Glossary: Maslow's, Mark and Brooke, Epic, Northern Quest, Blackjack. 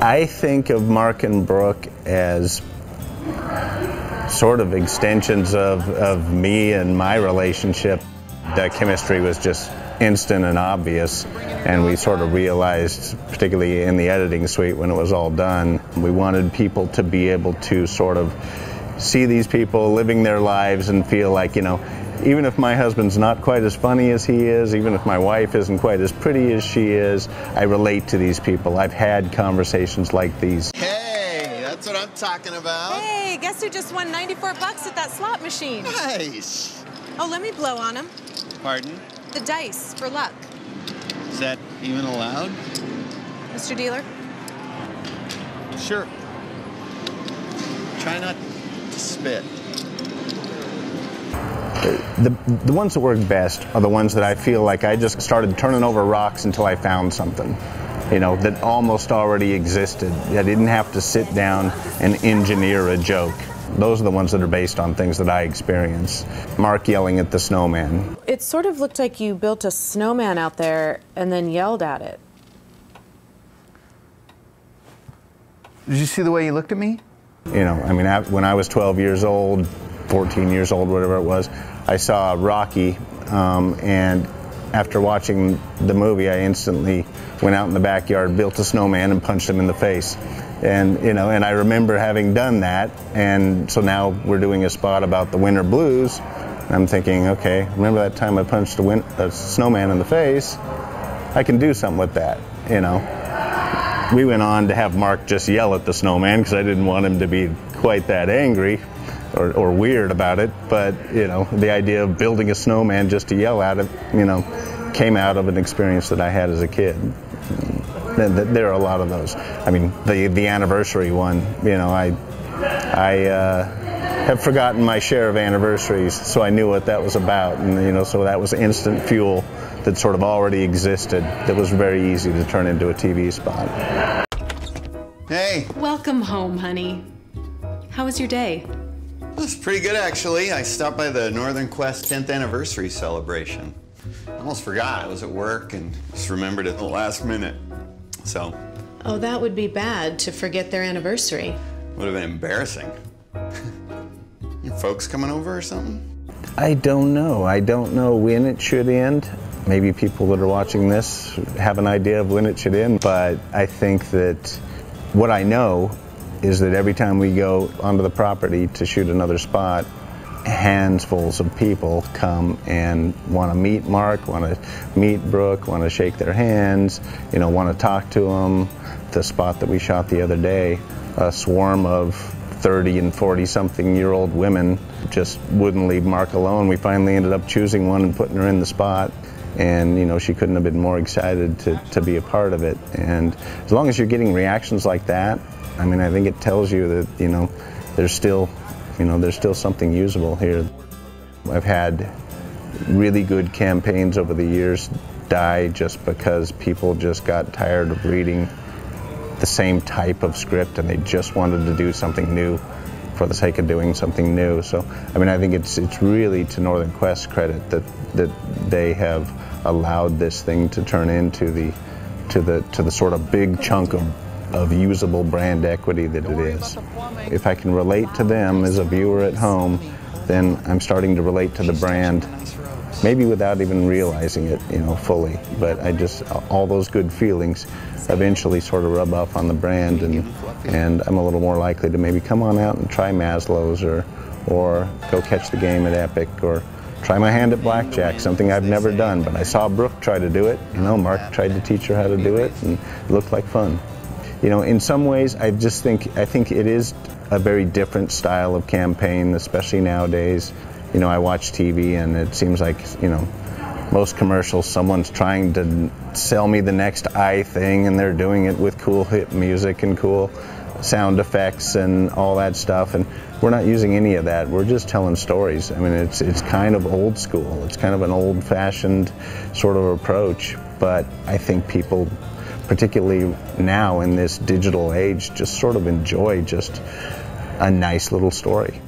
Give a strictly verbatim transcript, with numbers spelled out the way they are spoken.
I think of Mark and Brooke as sort of extensions of, of me and my relationship. That chemistry was just instant and obvious, and we sort of realized, particularly in the editing suite when it was all done, we wanted people to be able to sort of see these people living their lives and feel like, you know, even if my husband's not quite as funny as he is, even if my wife isn't quite as pretty as she is, I relate to these people. I've had conversations like these. Hey, that's what I'm talking about. Hey, guess who just won ninety-four bucks at that slot machine? Nice. Oh, let me blow on him. Pardon? The dice, for luck. Is that even allowed? Mister Dealer? Sure. Try not to spit. The, the ones that work best are the ones that I feel like I just started turning over rocks until I found something, you know, that almost already existed. I didn't have to sit down and engineer a joke. Those are the ones that are based on things that I experience. Mark yelling at the snowman. It sort of looked like you built a snowman out there and then yelled at it. Did you see the way he looked at me? You know, I mean, I, when I was twelve years old, fourteen years old, whatever it was, I saw Rocky, um, and after watching the movie, I instantly went out in the backyard, built a snowman, and punched him in the face. And, you know, and I remember having done that, and so now we're doing a spot about the winter blues, and I'm thinking, okay, remember that time I punched a, win a snowman in the face? I can do something with that, you know. We went on to have Mark just yell at the snowman because I didn't want him to be quite that angry or, or weird about it, but, you know, the idea of building a snowman just to yell at it, you know, came out of an experience that I had as a kid. There are a lot of those. I mean, the the anniversary one, you know, I I uh, have forgotten my share of anniversaries, so I knew what that was about, and, you know, so that was instant fuel that sort of already existed that was very easy to turn into a T V spot. Hey. Welcome home, honey. How was your day? It was pretty good, actually. I stopped by the Northern Quest tenth anniversary celebration. I almost forgot I was at work and just remembered it at the last minute. So. Oh, that would be bad to forget their anniversary. Would have been embarrassing. Your folks coming over or something? I don't know. I don't know when it should end. Maybe people that are watching this have an idea of when it should end, but I think that what I know is that every time we go onto the property to shoot another spot, handfuls of people come and want to meet Mark, want to meet Brooke, want to shake their hands, you know, want to talk to them. The spot that we shot the other day, a swarm of thirty and forty something year old women just wouldn't leave Mark alone. We finally ended up choosing one and putting her in the spot, and, you know, she couldn't have been more excited to, to be a part of it. And as long as you're getting reactions like that, I mean, I think it tells you that, you know, there's still You know, there's still something usable here. I've had really good campaigns over the years die just because people just got tired of reading the same type of script, and they just wanted to do something new for the sake of doing something new. So, I mean, I think it's it's really to Northern Quest's credit that that they have allowed this thing to turn into the to the to the sort of big chunk of of usable brand equity that it is. If I can relate to them as a viewer at home, then I'm starting to relate to the brand, maybe without even realizing it, you know, fully. But I just, all those good feelings eventually sort of rub off on the brand, and, and I'm a little more likely to maybe come on out and try Maslow's, or, or go catch the game at Epic, or try my hand at Blackjack, something I've never done. But I saw Brooke try to do it, you know, Mark tried to teach her how to do it, and it looked like fun. You know, in some ways, I just think, I think it is a very different style of campaign, especially nowadays. You know, I watch T V, and it seems like, you know, most commercials, someone's trying to sell me the next I thing, and they're doing it with cool hip music and cool sound effects and all that stuff. And we're not using any of that. We're just telling stories. I mean, it's, it's kind of old school. It's kind of an old-fashioned sort of approach, but I think people, particularly now in this digital age, just sort of enjoy just a nice little story.